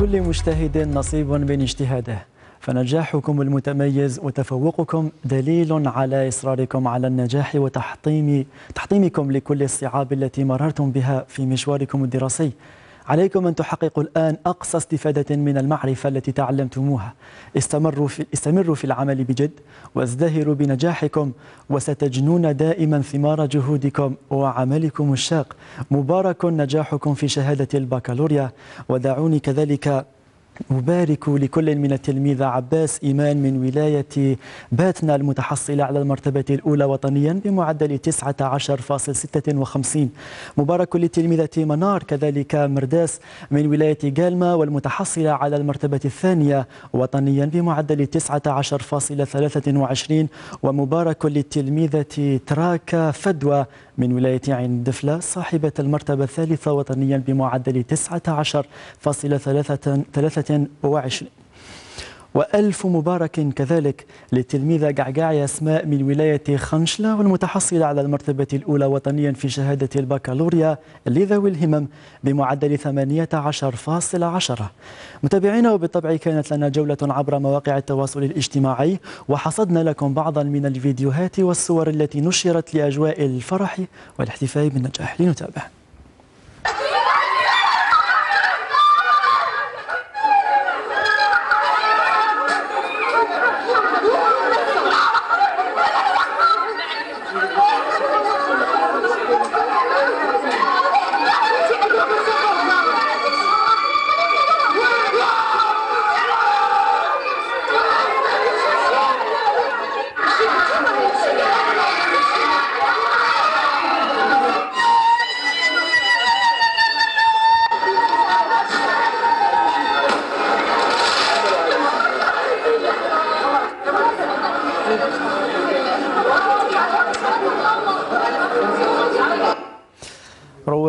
ولكل مجتهد نصيب من اجتهاده، فنجاحكم المتميز وتفوقكم دليل على إصراركم على النجاح وتحطيمكم لكل الصعاب التي مررتم بها في مشواركم الدراسي. عليكم أن تحققوا الآن أقصى استفادة من المعرفة التي تعلمتموها. استمروا في العمل بجد وازدهروا بنجاحكم، وستجنون دائما ثمار جهودكم وعملكم الشاق. مبارك نجاحكم في شهادة البكالوريا. ودعوني كذلك أبارك لكل من التلميذة عباس إيمان من ولاية باتنا المتحصلة على المرتبة الأولى وطنيا بمعدل 19.56. مبارك للتلميذة منار كذلك مرداس من ولاية جالما والمتحصلة على المرتبة الثانية وطنيا بمعدل 19.23. ومبارك للتلميذة تراكا فدوى من ولاية عين دفلة صاحبة المرتبة الثالثة وطنيا بمعدل 19.23. وألف مبارك كذلك للتلميذة قعقاعي أسماء من ولاية خنشلة والمتحصلة على المرتبة الأولى وطنيا في شهادة البكالوريا لذوي الهمم بمعدل 18.10. متابعينا، وبالطبع كانت لنا جولة عبر مواقع التواصل الاجتماعي، وحصدنا لكم بعضا من الفيديوهات والصور التي نشرت لأجواء الفرح والاحتفاء بالنجاح. لنتابع.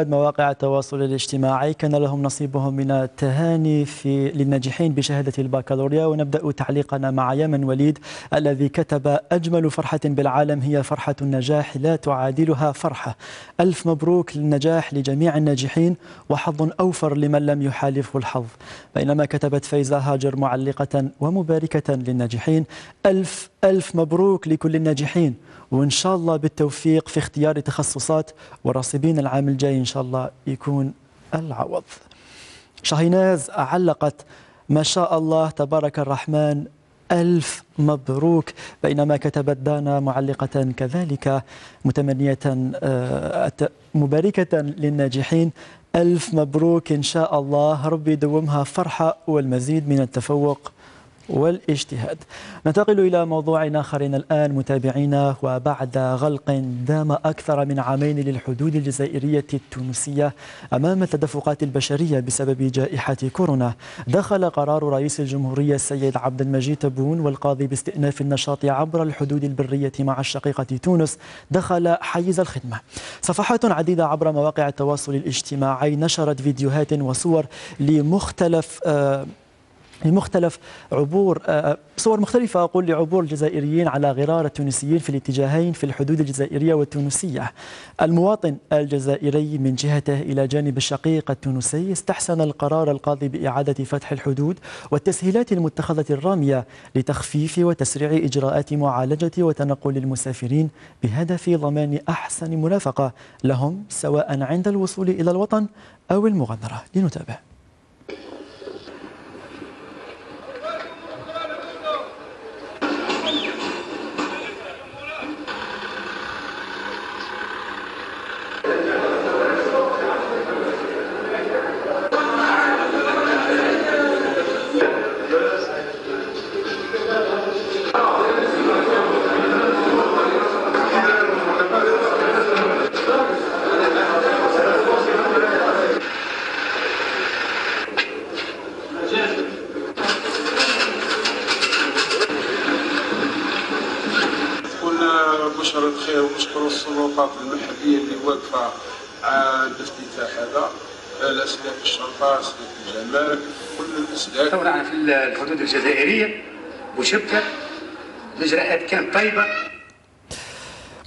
مواقع التواصل الاجتماعي كان لهم نصيبهم من التهاني للناجحين بشهادة البكالوريا. ونبدأ تعليقنا مع يمن وليد الذي كتب: أجمل فرحة بالعالم هي فرحة النجاح، لا تعادلها فرحة. ألف مبروك للنجاح لجميع الناجحين، وحظ أوفر لمن لم يحالفه الحظ. بينما كتبت فيزا هاجر معلقة ومباركة للناجحين: ألف ألف مبروك لكل الناجحين، وإن شاء الله بالتوفيق في اختيار تخصصات، وراصبين العام الجاي إن شاء الله يكون العوض. شاهيناز علقت: ما شاء الله تبارك الرحمن، ألف مبروك. بينما كتبت دانا معلقة كذلك متمنية مباركة للناجحين: ألف مبروك إن شاء الله، ربي دومها فرحة والمزيد من التفوق والاجتهاد. ننتقل إلى موضوع آخر الآن متابعينا. وبعد غلق دام أكثر من عامين للحدود الجزائرية التونسية أمام التدفقات البشرية بسبب جائحة كورونا، دخل قرار رئيس الجمهورية السيد عبد المجيد تبون والقاضي باستئناف النشاط عبر الحدود البرية مع الشقيقة تونس دخل حيز الخدمة. صفحات عديدة عبر مواقع التواصل الاجتماعي نشرت فيديوهات وصور صور مختلفة أقول لعبور الجزائريين على غرار التونسيين في الاتجاهين في الحدود الجزائرية والتونسية. المواطن الجزائري من جهته إلى جانب الشقيق التونسي استحسن القرار القاضي بإعادة فتح الحدود والتسهيلات المتخذة الرامية لتخفيف وتسريع إجراءات معالجة وتنقل المسافرين بهدف ضمان أحسن مرافقة لهم سواء عند الوصول إلى الوطن أو المغادرة. لنتابع. الثورة في الحدود الجزائرية مشبكة، الإجراءات كانت طيبة.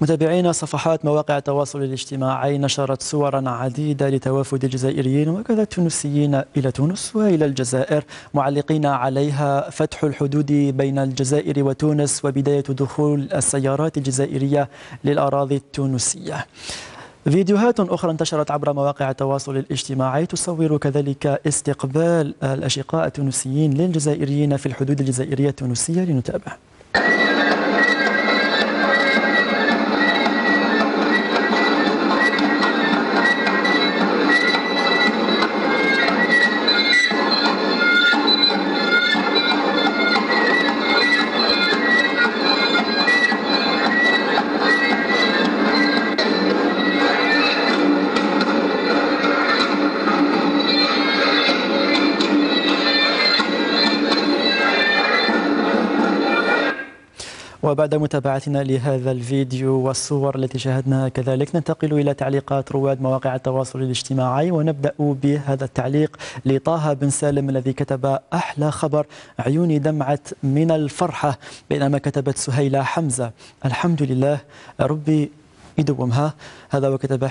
متابعينا، صفحات مواقع التواصل الاجتماعي نشرت صورا عديدة لتوافد الجزائريين وكذا التونسيين إلى تونس وإلى الجزائر، معلقين عليها فتح الحدود بين الجزائر وتونس وبداية دخول السيارات الجزائرية للأراضي التونسية. فيديوهات أخرى انتشرت عبر مواقع التواصل الاجتماعي تصور كذلك استقبال الأشقاء التونسيين للجزائريين في الحدود الجزائرية التونسية. لنتابع. وبعد متابعتنا لهذا الفيديو والصور التي شاهدناها كذلك، ننتقل إلى تعليقات رواد مواقع التواصل الاجتماعي، ونبدأ بهذا التعليق لطه بن سالم الذي كتب: أحلى خبر، عيوني دمعت من الفرحة. بينما كتبت سهيله حمزة: الحمد لله، ربي يدومها. هذا. وكتب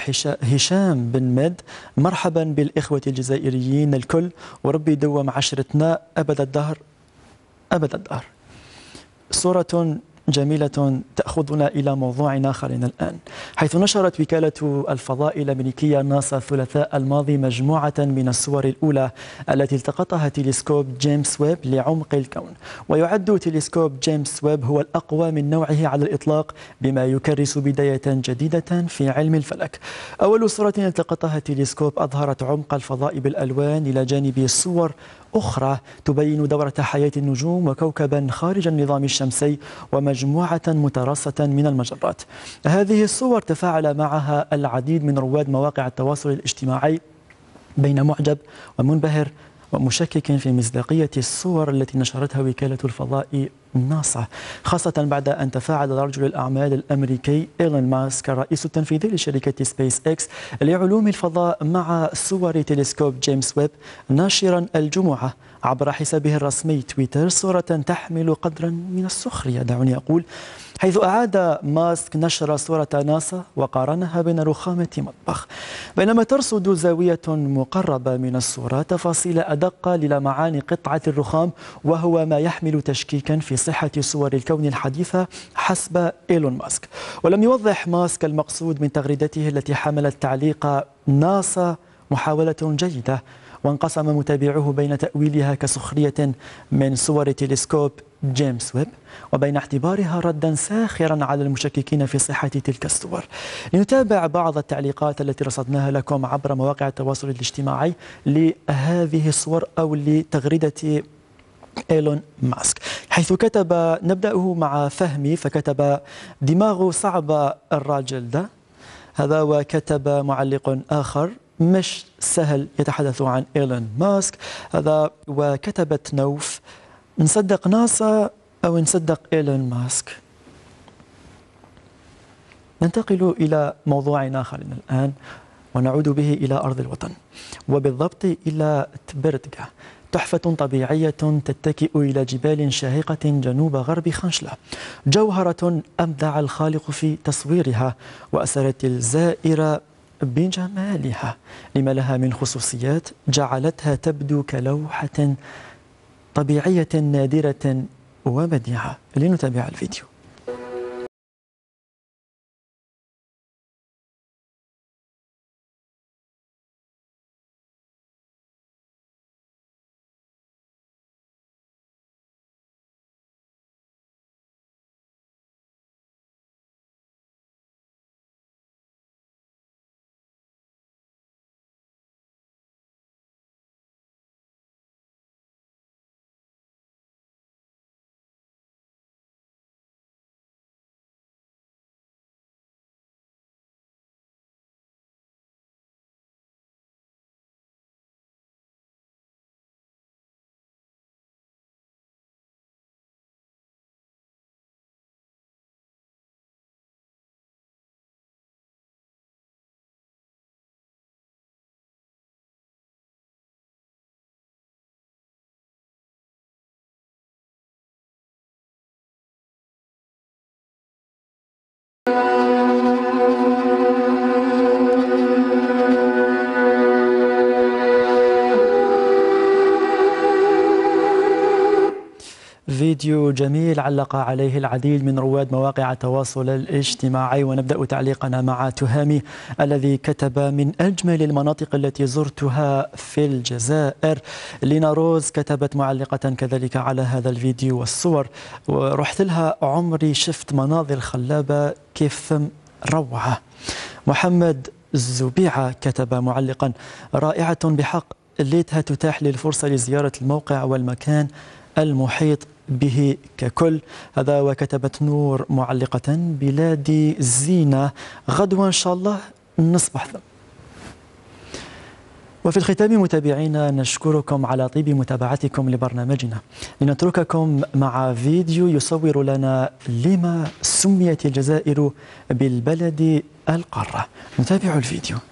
هشام بن ميد: مرحبا بالإخوة الجزائريين الكل، وربي يدوم عشرتنا أبد الدهر أبد الدهر. صورة جميلة تأخذنا إلى موضوع آخر الآن، حيث نشرت وكالة الفضاء الأمريكية ناسا الثلاثاء الماضي مجموعة من الصور الأولى التي التقطها تيليسكوب جيمس ويب لعمق الكون. ويعد تيليسكوب جيمس ويب هو الأقوى من نوعه على الإطلاق، بما يكرس بداية جديدة في علم الفلك. أول صورة التقطها تيليسكوب أظهرت عمق الفضاء بالألوان، إلى جانب صور أخرى تبين دورة حياة النجوم وكوكبا خارج النظام الشمسي ومجموعة متراصة من المجرات. هذه الصور تفاعل معها العديد من رواد مواقع التواصل الاجتماعي، بين معجب ومنبهر ومشكك في مصداقية الصور التي نشرتها وكالة الفضاء ناسا، خاصة بعد أن تفاعل رجل الأعمال الأمريكي إيلون ماسك الرئيس التنفيذي لشركة سبيس اكس لعلوم الفضاء مع صور تلسكوب جيمس ويب، ناشرا الجمعة عبر حسابه الرسمي تويتر صورة تحمل قدرا من السخرية، دعوني أقول، حيث أعاد ماسك نشر صورة ناسا وقارنها بين رخامة مطبخ، بينما ترصد زاوية مقربة من الصورة تفاصيل أدق للمعاني قطعة الرخام، وهو ما يحمل تشكيكا في صحة صور الكون الحديثة حسب إيلون ماسك. ولم يوضح ماسك المقصود من تغريدته التي حملت تعليق ناسا محاولة جيدة، وانقسم متابعوه بين تأويلها كسخرية من صور تلسكوب جيمس ويب وبين اعتبارها ردا ساخرا على المشككين في صحة تلك الصور. لنتابع بعض التعليقات التي رصدناها لكم عبر مواقع التواصل الاجتماعي لهذه الصور أو لتغريدة إيلون ماسك، حيث كتب، نبدأه مع فهمي، فكتب: دماغه صعبة الراجل ده. هذا. وكتب معلق آخر: مش سهل يتحدث عن إيلون ماسك. هذا. وكتبت نوف: نصدق ناسا أو نصدق إيلون ماسك؟ ننتقل إلى موضوع آخر الآن، ونعود به إلى أرض الوطن، وبالضبط إلى تبرتغا. تحفة طبيعية تتكئ إلى جبال شاهقة جنوب غرب خنشلة، جوهرة أبدع الخالق في تصويرها وأسرت الزائر بجمالها لما لها من خصوصيات جعلتها تبدو كلوحة طبيعية نادرة وبديعة. لنتابع الفيديو. فيديو جميل علق عليه العديد من رواد مواقع التواصل الاجتماعي. ونبدأ تعليقنا مع تهامي الذي كتب: من أجمل المناطق التي زرتها في الجزائر. لينا روز كتبت معلقة كذلك على هذا الفيديو والصور: ورحت لها عمري، شفت مناظر خلابة كيف روعة. محمد الزبيعة كتب معلقا: رائعة بحق، ليتها تتاح لي الفرصة لزيارة الموقع والمكان المحيط به ككل. هذا. وكتبت نور معلقة: بلادي زينة، غدوة إن شاء الله نصبح ذا. وفي الختام متابعينا نشكركم على طيب متابعتكم لبرنامجنا، لنترككم مع فيديو يصور لنا لما سميت الجزائر بالبلد القارة. نتابع الفيديو.